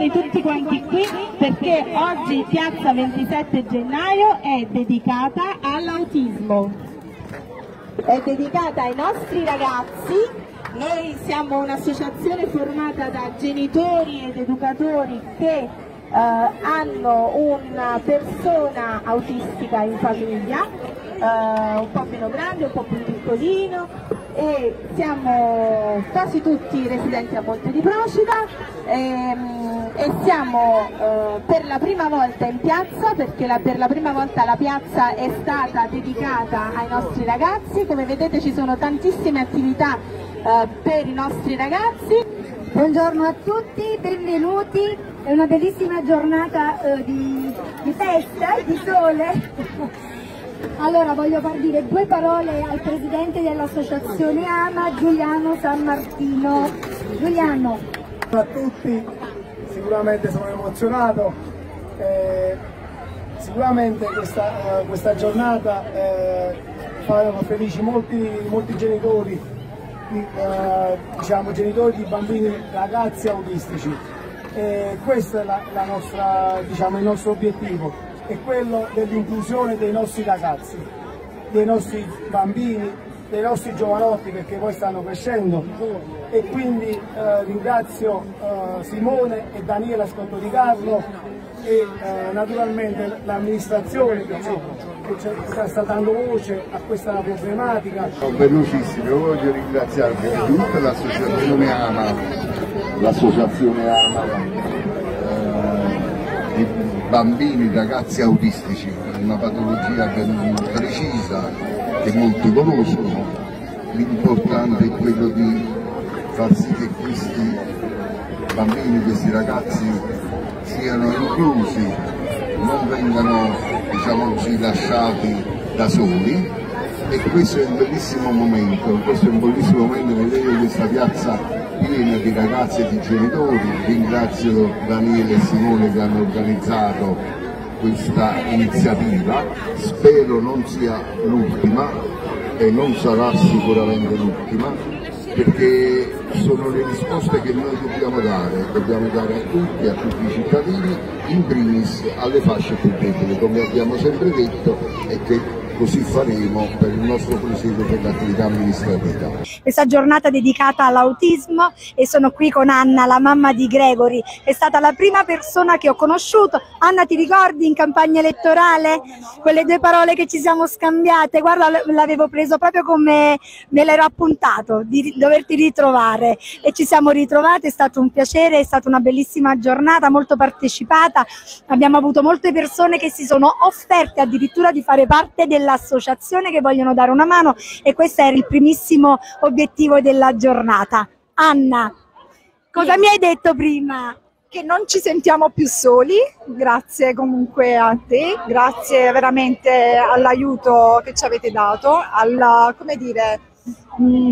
di tutti quanti qui, perché oggi piazza 27 gennaio è dedicata all'autismo, è dedicata ai nostri ragazzi. Noi siamo un'associazione formata da genitori ed educatori che hanno una persona autistica in famiglia, un po' meno grande, un po' più piccolino, e siamo quasi tutti residenti a Monte di Procida e siamo per la prima volta in piazza, perché per la prima volta la piazza è stata dedicata ai nostri ragazzi. Come vedete ci sono tantissime attività per i nostri ragazzi. Buongiorno a tutti, benvenuti, è una bellissima giornata di festa e di sole. Allora voglio far dire due parole al presidente dell'associazione AMA, Giuliano San Martino. Giuliano. Ciao a tutti, sicuramente sono emozionato, sicuramente questa giornata fa felici molti genitori, diciamo genitori di bambini, ragazzi autistici. Questo è il nostro obiettivo, è quello dell'inclusione dei nostri ragazzi, dei nostri bambini, dei nostri giovanotti, perché poi stanno crescendo. E quindi ringrazio Simone e Daniela Scotto di Carlo e naturalmente l'amministrazione che sta dando voce a questa problematica. Sono velocissimo, voglio ringraziare tutta l'associazione AMA, bambini, ragazzi autistici, una patologia ben precisa che molti conoscono. L'importante è quello di far sì che questi bambini, questi ragazzi siano inclusi, non vengano, diciamo così, lasciati da soli, e questo è un bellissimo momento, vedere questa piazza piena di ragazzi e di genitori. Ringrazio Daniele e Simone che hanno organizzato questa iniziativa, spero non sia l'ultima e non sarà sicuramente l'ultima, perché sono le risposte che noi dobbiamo dare a tutti, i cittadini, in primis alle fasce più deboli, come abbiamo sempre detto, e che così faremo per il nostro presidio per l'attività amministrativa. Questa giornata dedicata all'autismo, e sono qui con Anna, la mamma di Gregory. È stata la prima persona che ho conosciuto. Anna, ti ricordi in campagna elettorale? Quelle due parole che ci siamo scambiate? Guarda, l'avevo preso proprio come me l'ero appuntato, di doverti ritrovare. E ci siamo ritrovate, è stato un piacere, è stata una bellissima giornata, molto partecipata. Abbiamo avuto molte persone che si sono offerte addirittura di fare parte della associazione, che vogliono dare una mano, e questo era il primissimo obiettivo della giornata. Anna, cosa mi hai detto prima? Che non ci sentiamo più soli, grazie comunque a te, grazie veramente all'aiuto che ci avete dato, alla, come dire,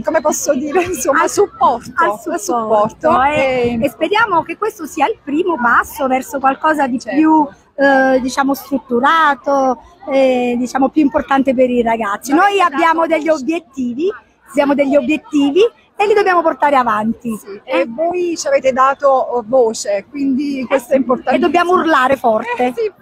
come posso dire, insomma, al supporto. E speriamo che questo sia il primo passo verso qualcosa di più diciamo strutturato, diciamo più importante per i ragazzi. Noi abbiamo degli obiettivi, e li dobbiamo portare avanti. Sì, e voi ci avete dato voce, quindi questo è importante. E dobbiamo urlare forte. Sì,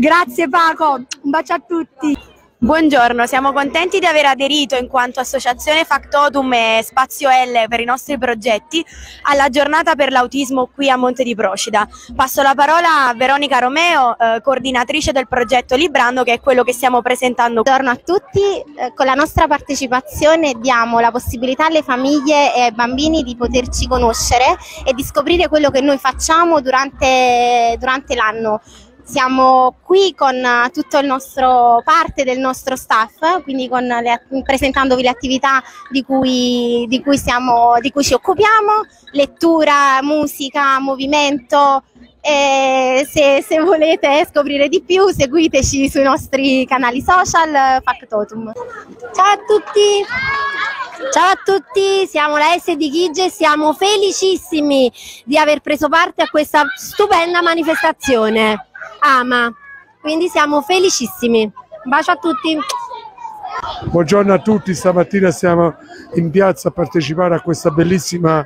grazie Paco, un bacio a tutti. Buongiorno, siamo contenti di aver aderito in quanto associazione Factotum e Spazio L per i nostri progetti alla giornata per l'autismo qui a Monte di Procida. Passo la parola a Veronica Romeo, coordinatrice del progetto Librando, che è quello che stiamo presentando. Buongiorno a tutti, con la nostra partecipazione diamo la possibilità alle famiglie e ai bambini di poterci conoscere e di scoprire quello che noi facciamo durante l'anno. Siamo qui con tutto il nostro, parte del nostro staff, quindi presentandovi le attività di cui ci occupiamo: lettura, musica, movimento. E se volete scoprire di più, seguiteci sui nostri canali social Factotum. Ciao a tutti! Ciao a tutti, siamo la S di Chigi e siamo felicissimi di aver preso parte a questa stupenda manifestazione AMA, quindi siamo felicissimi. Un bacio a tutti. Buongiorno a tutti, stamattina siamo in piazza a partecipare a questa bellissima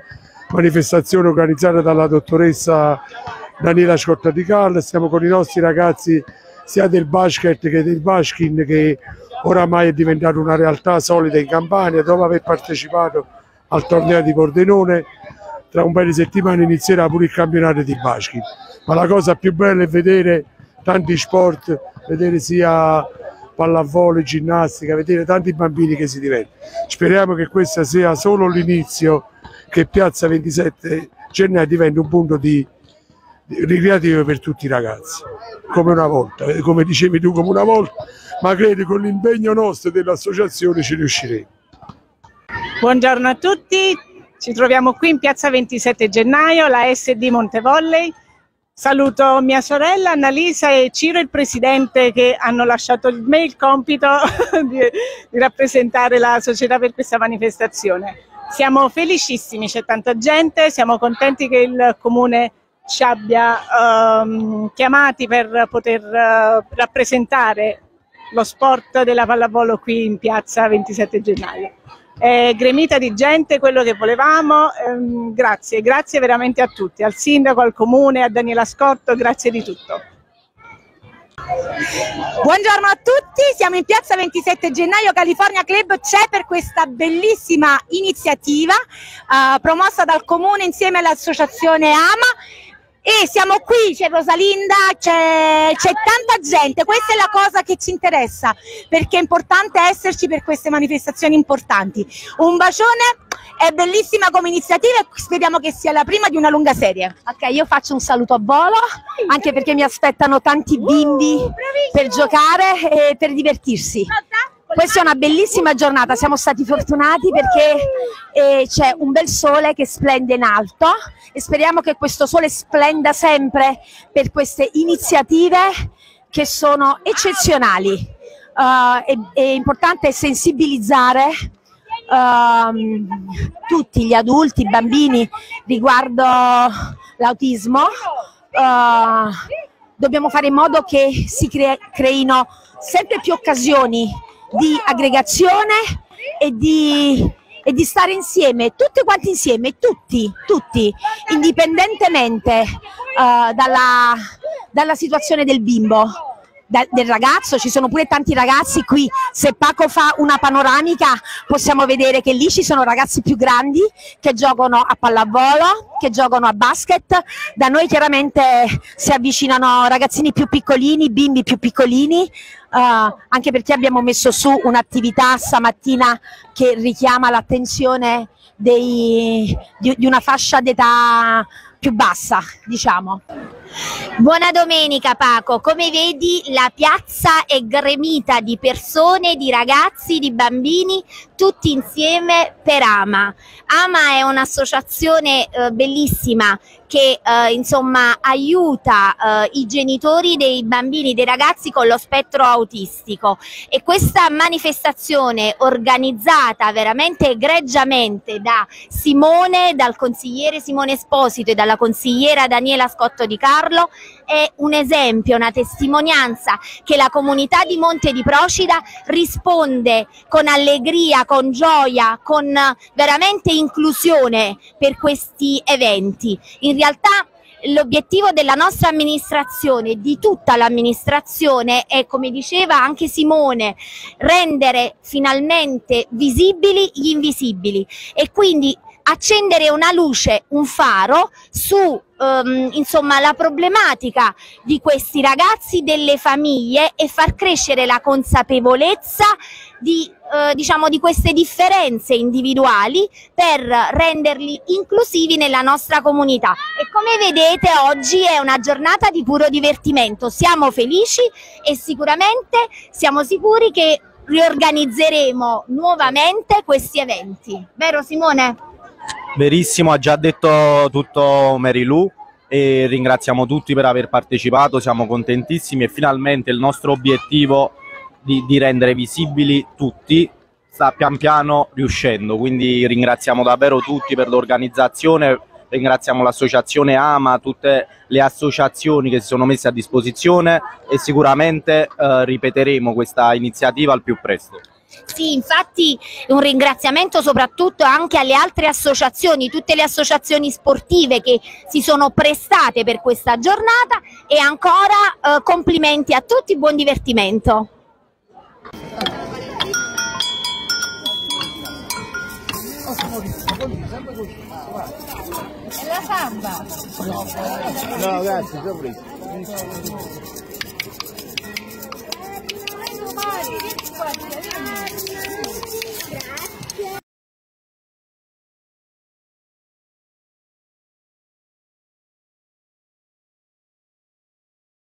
manifestazione organizzata dalla dottoressa Daniela Scotto di Carlo, siamo con i nostri ragazzi sia del basket che del Baskin, che oramai è diventato una realtà solida in Campania. Dopo aver partecipato al torneo di Pordenone, tra un paio di settimane inizierà pure il campionato di Baskin. Ma la cosa più bella è vedere tanti sport, vedere sia pallavolo, ginnastica, vedere tanti bambini che si divertono. Speriamo che questo sia solo l'inizio, che Piazza 27 Gennaio diventi un punto di ricreativo per tutti i ragazzi, come una volta, come dicevi tu, come una volta, ma credo con l'impegno nostro dell'associazione ci riusciremo. Buongiorno a tutti, ci troviamo qui in Piazza 27 Gennaio, la SD Montevolley. Saluto mia sorella Annalisa e Ciro, il presidente, che hanno lasciato me il compito di rappresentare la società per questa manifestazione. Siamo felicissimi, c'è tanta gente, siamo contenti che il comune ci abbia chiamati per poter rappresentare lo sport della pallavolo qui in Piazza 27 Gennaio. È gremita di gente, quello che volevamo, grazie, grazie veramente a tutti, al sindaco, al comune, a Daniela Scotto, grazie di tutto. Buongiorno a tutti, siamo in Piazza 27 Gennaio, California Club c'è per questa bellissima iniziativa promossa dal comune insieme all'associazione AMA. E siamo qui, c'è Rosalinda, c'è tanta gente, questa è la cosa che ci interessa, perché è importante esserci per queste manifestazioni importanti. Un bacione, è bellissima come iniziativa e speriamo che sia la prima di una lunga serie. Ok, io faccio un saluto a volo, anche perché mi aspettano tanti bimbi per giocare e per divertirsi. Questa è una bellissima giornata, siamo stati fortunati perché c'è un bel sole che splende in alto e speriamo che questo sole splenda sempre per queste iniziative che sono eccezionali. È importante sensibilizzare tutti gli adulti, i bambini riguardo l'autismo. Dobbiamo fare in modo che si creino sempre più occasioni di aggregazione e di stare insieme, tutti quanti insieme, tutti, indipendentemente dalla situazione del bimbo, del ragazzo. Ci sono pure tanti ragazzi qui, se Paco fa una panoramica possiamo vedere che lì ci sono ragazzi più grandi che giocano a pallavolo, che giocano a basket. Da noi chiaramente si avvicinano ragazzini più piccolini, bimbi più piccolini, anche perché abbiamo messo su un'attività stamattina che richiama l'attenzione di una fascia d'età più bassa, diciamo. Buona domenica Paco, come vedi la piazza è gremita di persone, di ragazzi, di bambini, tutti insieme per AMA. AMA è un'associazione bellissima che insomma aiuta i genitori dei bambini, dei ragazzi con lo spettro autistico, e questa manifestazione organizzata veramente egregiamente da Simone, dal consigliere Simone Esposito e dalla consigliera Daniela Scotto di Carlo è un esempio, una testimonianza che la comunità di Monte di Procida risponde con allegria, con gioia, con veramente inclusione per questi eventi. In realtà l'obiettivo della nostra amministrazione, di tutta l'amministrazione, è, come diceva anche Simone, rendere finalmente visibili gli invisibili e quindi accendere una luce, un faro su insomma la problematica di questi ragazzi, delle famiglie, e far crescere la consapevolezza diciamo, di queste differenze individuali per renderli inclusivi nella nostra comunità. E come vedete oggi è una giornata di puro divertimento, siamo felici e sicuramente siamo sicuri che riorganizzeremo nuovamente questi eventi. Vero Simone? Verissimo, ha già detto tutto Mary Lou, e ringraziamo tutti per aver partecipato, siamo contentissimi e finalmente il nostro obiettivo di rendere visibili tutti sta pian piano riuscendo, quindi ringraziamo davvero tutti per l'organizzazione, ringraziamo l'associazione AMA, tutte le associazioni che si sono messe a disposizione e sicuramente ripeteremo questa iniziativa al più presto. Sì, infatti un ringraziamento soprattutto anche alle altre associazioni, tutte le associazioni sportive che si sono prestate per questa giornata, e ancora complimenti a tutti, buon divertimento. E la samba? No, grazie, sono